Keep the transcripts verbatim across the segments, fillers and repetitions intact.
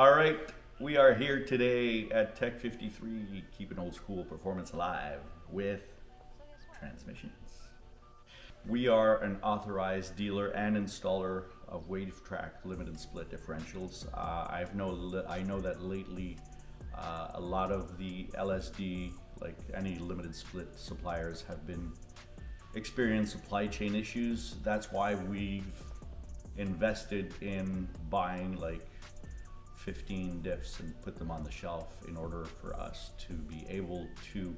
All right, we are here today at Tech fifty-three, keeping old school performance alive with transmissions. We are an authorized dealer and installer of WaveTrack limited split differentials. Uh, I've know I know that lately uh, a lot of the L S D, like any limited split suppliers, have been experiencing supply chain issues. That's why we've invested in buying like fifteen diffs and put them on the shelf in order for us to be able to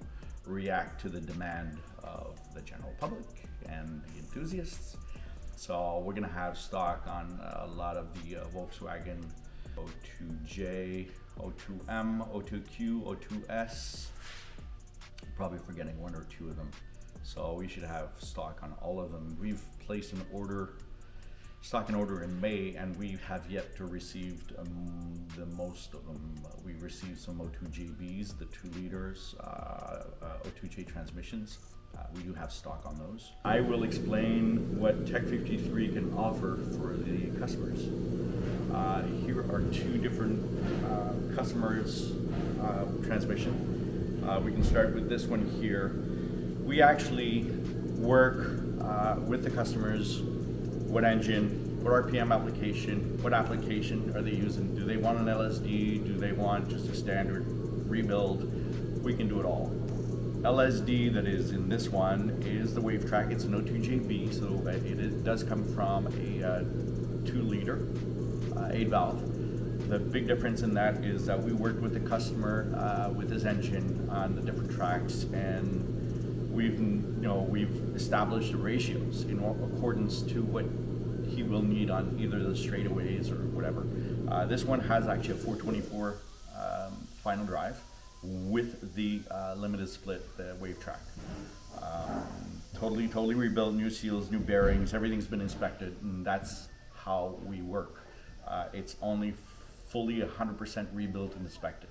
react to the demand of the general public and the enthusiasts. So we're gonna have stock on a lot of the uh, Volkswagen O two J, O two M, O two Q, O two S, probably forgetting one or two of them. So we should have stock on all of them. We've placed an order, stock an order in May, and we have yet to receive um, the most of them. We received some O two J Bs, the two liters, uh, uh, O two J transmissions. Uh, we do have stock on those. I will explain what Tech fifty-three can offer for the customers. Uh, here are two different uh, customers' uh, transmission. Uh, we can start with this one here. We actually work uh, with the customers. What engine, what R P M application, what application are they using? Do they want an L S D? Do they want just a standard rebuild? We can do it all. L S D that is in this one is the WaveTrack. It's an O two J B, so it, it does come from a uh, two liter, uh, eight valve. The big difference in that is that we worked with the customer uh, with his engine on the different tracks, and We've, you know, we've established the ratios in accordance to what he will need on either the straightaways or whatever. Uh, this one has actually a four twenty-four um, final drive with the uh, limited split, the WaveTrack. Um, totally, totally rebuilt, new seals, new bearings, everything's been inspected, and that's how we work. Uh, it's only fully one hundred percent rebuilt and inspected.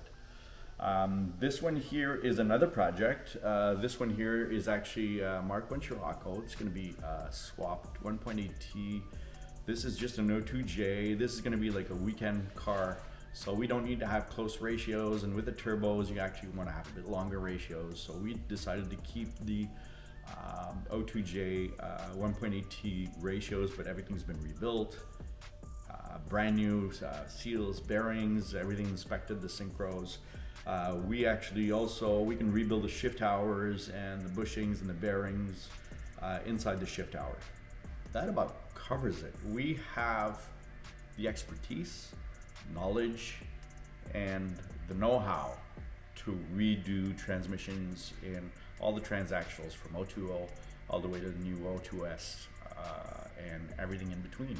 Um, this one here is another project. Uh, this one here is actually uh, Mark one Scirocco. It's going to be uh, swapped one point eight T. This is just an O two J. This is going to be like a weekend car. So we don't need to have close ratios, and with the turbos you actually want to have a bit longer ratios. So we decided to keep the um, O two J uh, one point eight T ratios, but everything's been rebuilt. Uh, brand new uh, seals, bearings, everything inspected, the synchros. Uh, we actually also, we can rebuild the shift towers and the bushings and the bearings uh, inside the shift tower. That about covers it. We have the expertise, knowledge, and the know-how to redo transmissions in all the transactionals from O two O all the way to the new O two S uh, and everything in between.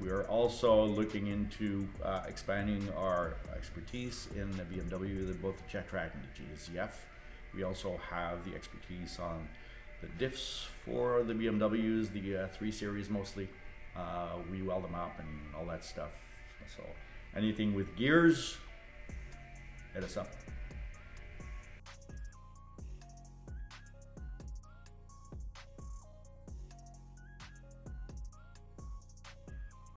We are also looking into uh, expanding our expertise in the B M W, the, both the JetTrack and the G S E F. We also have the expertise on the diffs for the B M Ws, the uh, three series mostly. Uh, we weld them up and all that stuff. So anything with gears, hit us up.